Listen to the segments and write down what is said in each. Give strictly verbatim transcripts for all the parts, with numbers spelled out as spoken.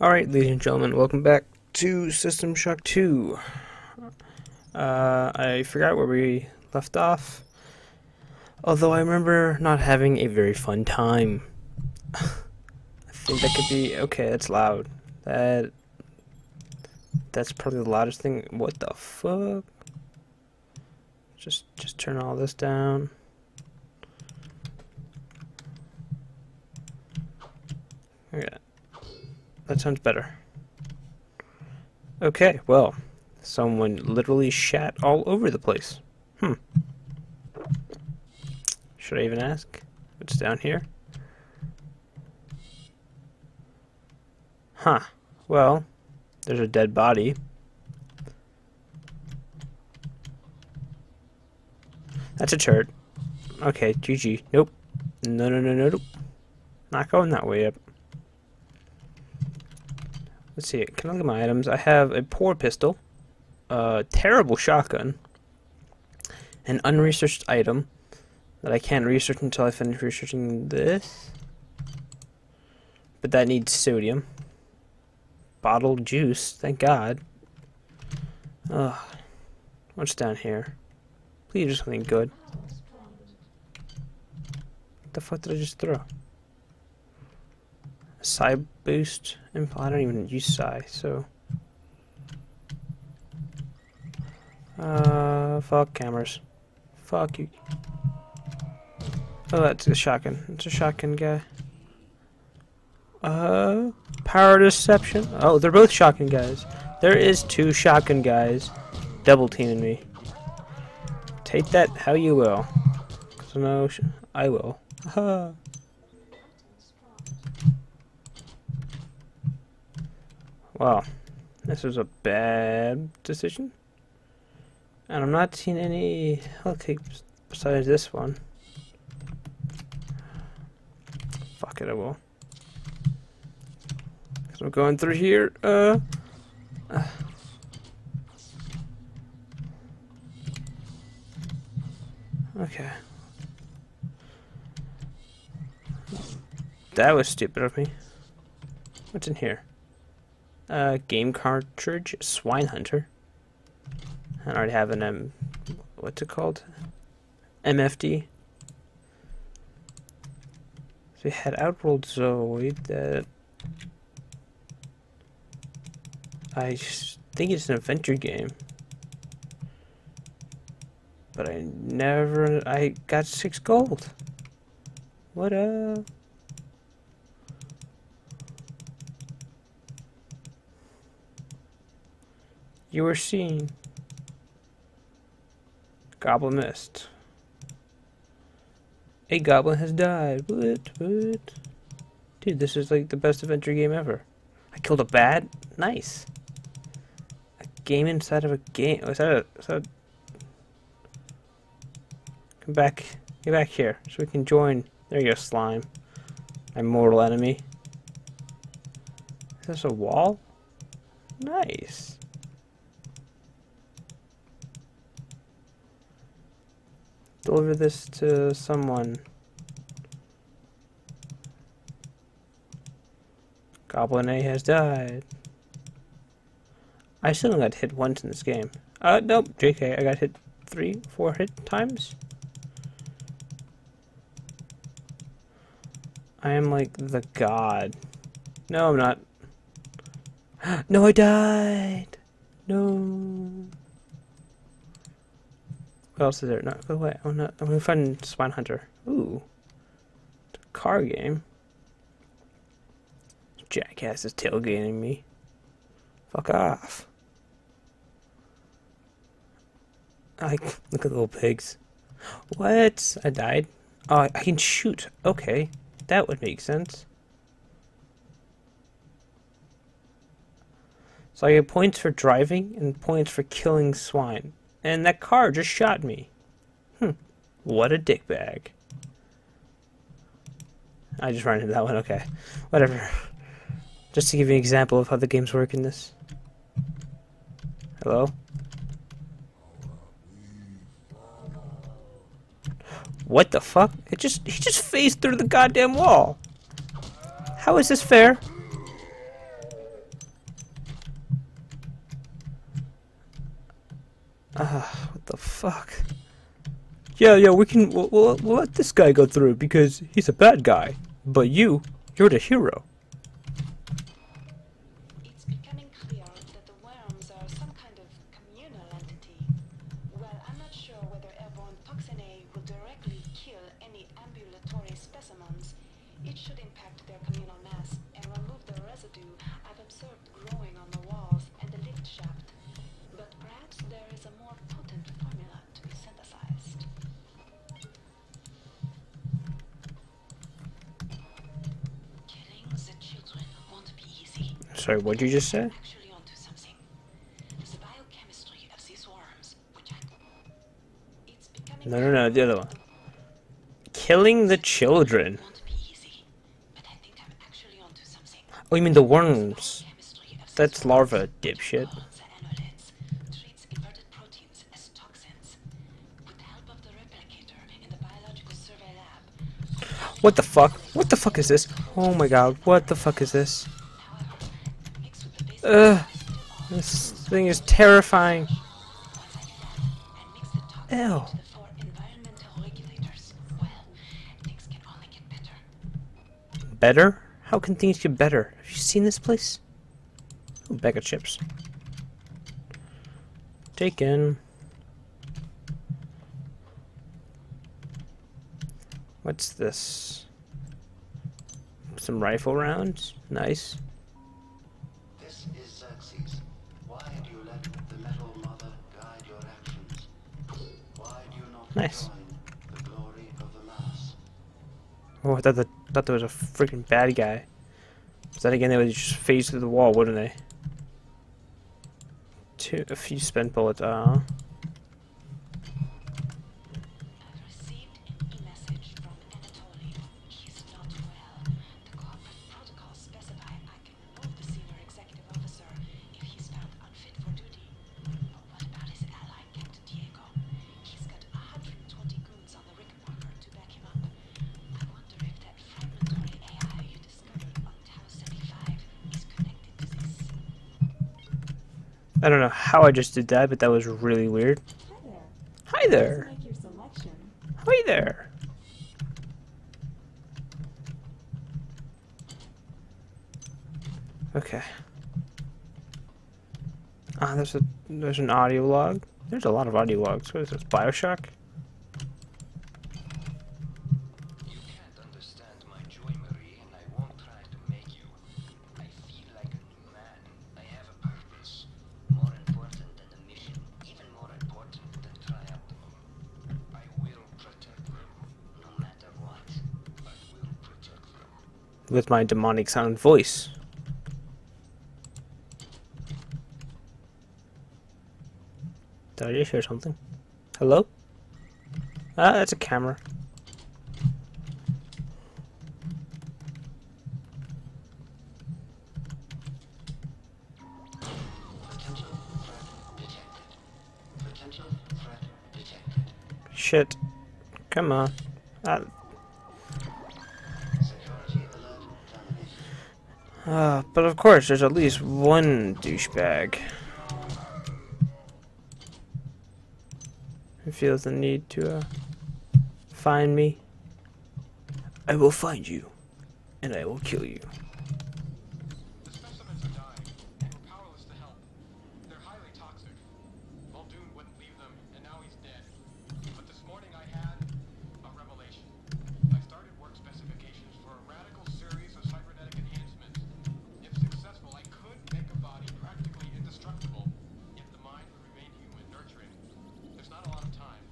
Alright, ladies and gentlemen, welcome back to System Shock two. Uh, I forgot where we left off, although I remember not having a very fun time. I think that could be... okay, that's loud. That... that's probably the loudest thing. What the fuck? Just, just turn all this down. Okay. That sounds better. Okay, well, someone literally shat all over the place. Hmm. Should I even ask what's down here? Huh. Well, there's a dead body. That's a turd. Okay, G G. Nope. No, no, no, no, no. Not going that way up. Let's see, can I look at my items? I have a poor pistol, a terrible shotgun, an unresearched item that I can't research until I finish researching this. But that needs sodium. Bottled juice, thank God. Ugh. What's down here? Please do something good. What the fuck did I just throw? Psi boost implant. I don't even use psi, so. Uh, fuck cameras. Fuck you. Oh, that's a shotgun. It's a shotgun guy. Uh, power deception. Oh, they're both shotgun guys. There is two shotgun guys double teaming me. Take that how you will. So no, sh I will. Haha. Wow, this was a bad decision. And I'm not seeing any health cakes besides this one. Fuck it, I will. So I'm going through here. Uh, uh. Okay. That was stupid of me. What's in here? Uh, game cartridge, Swine Hunter. I already have an M. What's it called? M F D. So we had Outworld Zoe that. I think it's an adventure game. But I never. I got six gold. What up? You were seen. Goblin missed. A goblin has died. What? What? Dude, this is like the best adventure game ever. I killed a bat? Nice. A game inside of a game. Oh, is that a... is that a... Come back. Get back here so we can join. There you go, slime. My mortal enemy. Is this a wall? Nice. Deliver this to someone. Goblin A has died. I still got hit once in this game. Uh, nope, J K, I got hit three, four hit times. I am like the god. No, I'm not. No, I died! No. What else is there? No, go away. I'm not, I'm gonna find Swine Hunter. Ooh. It's a car game. This jackass is tailgating me. Fuck off. I look at the little pigs. What? I died. Oh, I can shoot. Okay. That would make sense. So I get points for driving and points for killing swine. And that car just shot me. Hmm. What a dickbag. I just ran into that one. Okay. Whatever. Just to give you an example of how the games work in this. Hello? What the fuck? It just he just phased through the goddamn wall. How is this fair? Ah, uh, what the fuck? Yeah, yeah, we can. We'll, we'll, we'll let this guy go through because he's a bad guy. But you, you're the hero. It's becoming clear that the worms are some kind of communal entity. Well, I'm not sure whether airborne toxinae will directly kill any ambulatory specimens. It should impact their communal mass and remove the residue I've observed growing on the walls and the lift shaft. But perhaps there is a more potent formula to be synthesized. Sorry, what did you just say? Actually onto something. The biochemistry of these worms, which I... it's becoming... No, no, no, the other one. Killing the children. Oh, you mean the worms? That's larva, dipshit. What the fuck? What the fuck is this? Oh my god, what the fuck is this? Ugh, this thing is terrifying. Ew. Better? How can things get better? Have you seen this place? Ooh, bag of chips. Taken. What's this? Some rifle rounds? Nice. This is Xerxes. Why do you let the metal mother guide your actions? Why do you not nice. Join the glory of the mass? Oh, I thought, that, thought there was a freaking bad guy. But then again, they would just phase through the wall, wouldn't they? Two, a few spent bullets. Uh, I don't know how I just did that, but that was really weird. Hi there. Hi there. Hi there. Okay. Ah, there's a there's an audio log. There's a lot of audio logs. What is this? BioShock? With my demonic sound voice. Did I just hear something? Hello? Ah, that's a camera. Shit. Come on. Ah. Uh, but of course, there's at least one douchebag who feels the need to uh, find me. I will find you, and I will kill you. The specimens are dying, and we're powerless to help. They're highly toxic. Muldoon wouldn't leave them, and now he's dead. But this morning I had a revelation. I started work specifications for a radical series of cybernetic enhancements. If successful, I could make a body practically indestructible, yet the mind would remain human, nurturing. There's not a lot of time.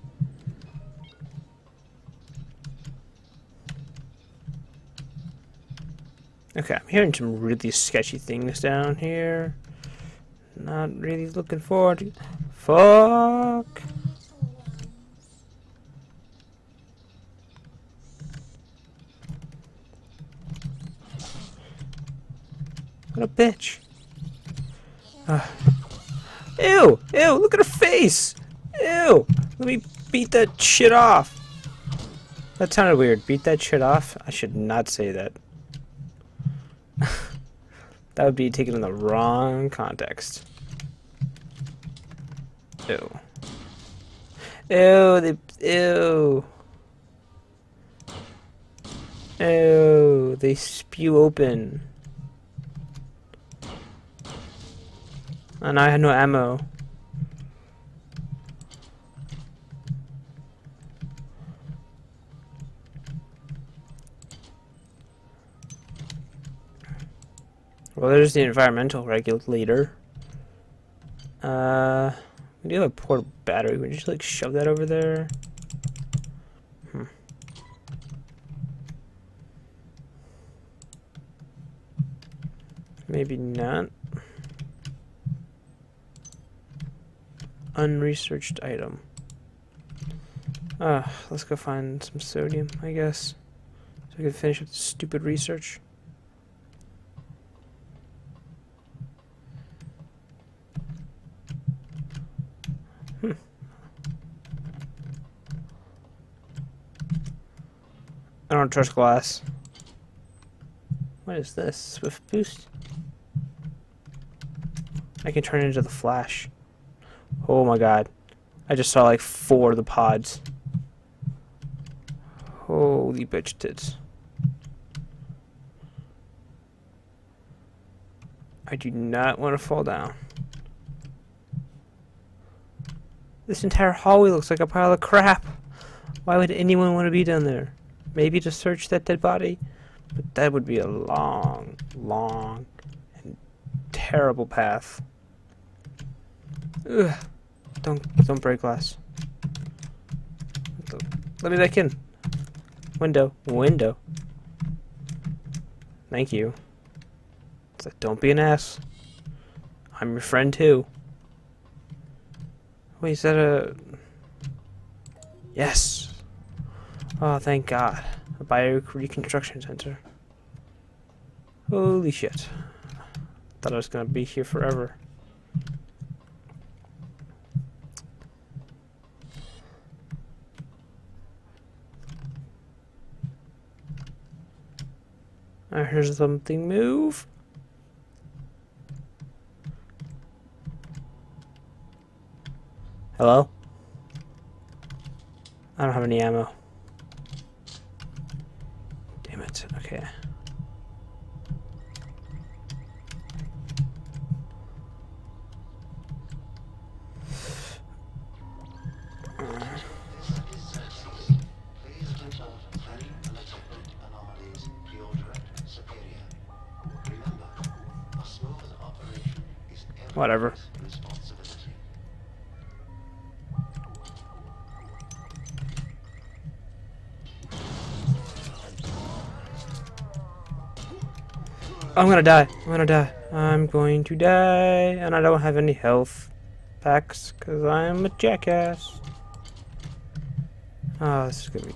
Okay, I'm hearing some really sketchy things down here. Not really looking forward to... Fuck! What a bitch. Uh. Ew! Ew! Look at her face! Ew! Let me beat that shit off! That sounded weird. Beat that shit off? I should not say that. That would be taken in the wrong context. Ew. Ew, they, ew. Ew, they spew open. And I had no ammo. Well, there's the environmental regulator. Uh, we do have a portable battery. Would you just like shove that over there? Hmm. Maybe not. Unresearched item. Ah, uh, let's go find some sodium, I guess, so we can finish up this stupid research. Hmm. I don't trust glass. What is this? Swift boost? I can turn it into the Flash. Oh my god. I just saw like four of the pods. Holy bitch tits. I do not want to fall down. This entire hallway looks like a pile of crap. Why would anyone want to be down there? Maybe to search that dead body? But that would be a long, long, and terrible path. Ugh. Don't, don't break glass. Let me back in. Window. Window. Thank you. It's like, don't be an ass. I'm your friend too. Wait, is that a... Yes! Oh, thank god. A bio reconstruction center. Holy shit. Thought I was gonna be here forever. I heard something move. Hello? I don't have any ammo. Damn it. Okay. Whatever. I'm gonna die. I'm gonna die. I'm going to die. And I don't have any health packs because I'm a jackass. Oh, this is gonna be.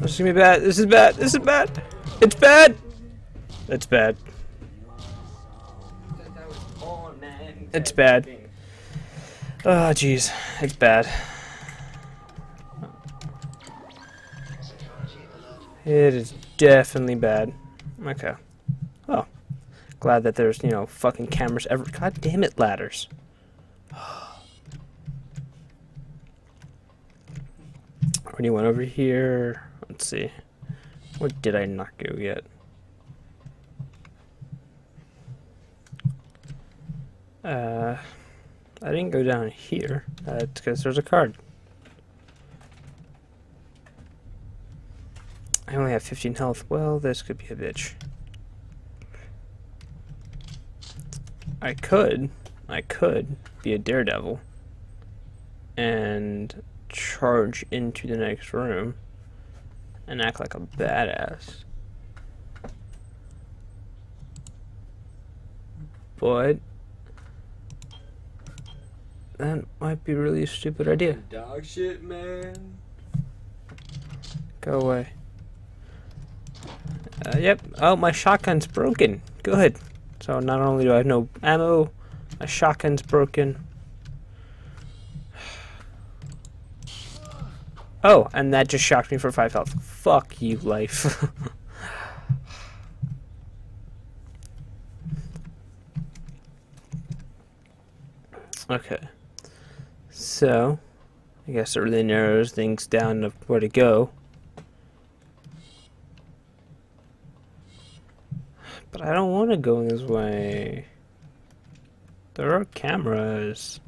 This is gonna be bad. This is bad. This is bad. It's bad. It's bad. It's bad. Oh, jeez. It's bad. It is definitely bad. Okay. Oh. Glad that there's, you know, fucking cameras ever. God damn it, ladders. Already went over here. Let's see. Where did I not go yet? Uh, I didn't go down here. That's because there's a card. I only have fifteen health. Well, this could be a bitch. I could, I could be a daredevil and charge into the next room and act like a badass. But that might be really a stupid idea. Dog shit, man. Go away. Uh, yep. Oh, my shotgun's broken. Good. So not only do I have no ammo, my shotgun's broken. Oh, and that just shocked me for five health. Fuck you, life. Okay, so I guess it really narrows things down of where to go. But I don't want to go this way. There are cameras.